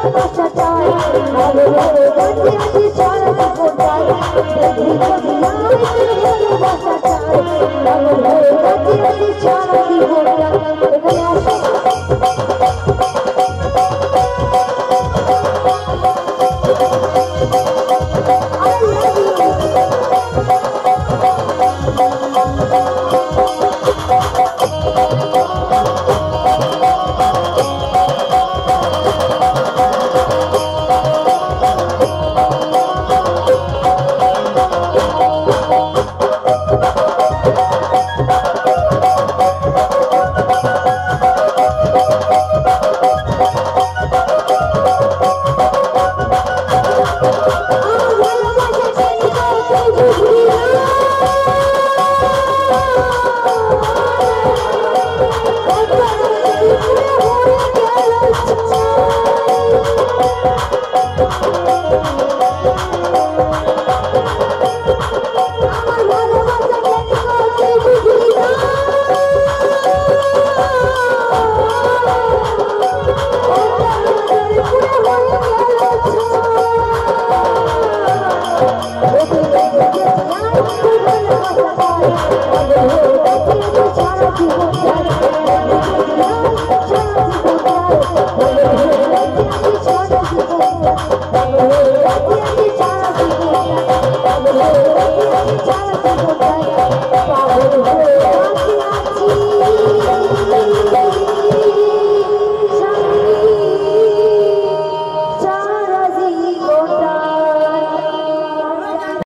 Jangan lupa like, share, dan subscribe.